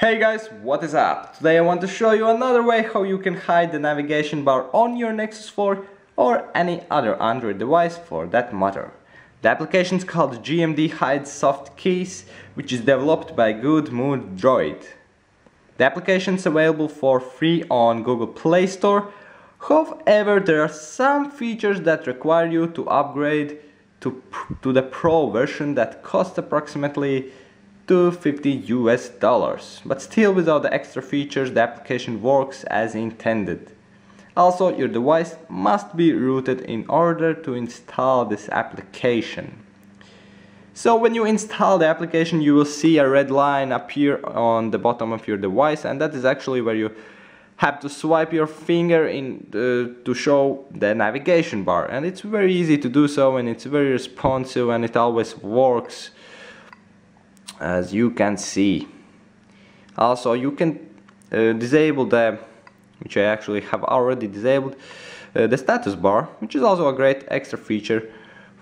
Hey guys, what is up? Today I want to show you another way how you can hide the navigation bar on your Nexus 4 or any other Android device for that matter. The application is called GMD Hide Soft Keys, which is developed by Good Mood Droid. The application is available for free on Google Play Store. However, there are some features that require you to upgrade to the Pro version that costs approximately $250 US, but still without the extra features the application works as intended. Also, your device must be rooted in order to install this application. So when you install the application, you will see a red line appear on the bottom of your device, and that is actually where you have to swipe your finger in to show the navigation bar, and it's very easy to do so, and it's very responsive, and it always works, as you can see. Also, you can disable which I actually have already disabled, the status bar, which is also a great extra feature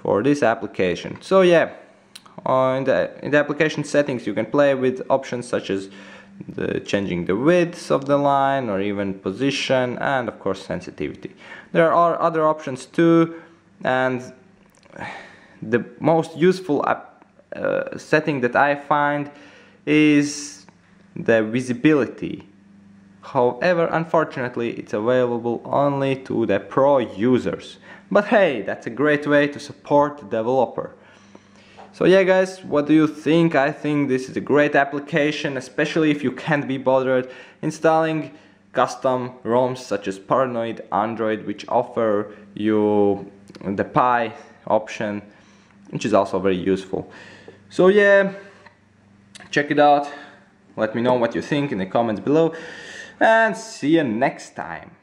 for this application. So yeah, in the application settings you can play with options such as changing the width of the line or even position, and of course sensitivity. There are other options too, and the most useful setting that I find is the visibility. However, unfortunately, it's available only to the Pro users. But hey, that's a great way to support the developer. So yeah guys, what do you think? I think this is a great application, especially if you can't be bothered installing custom ROMs such as Paranoid Android, which offer you the Pi option, which is also very useful. So yeah, check it out. Let me know what you think in the comments below, and see you next time.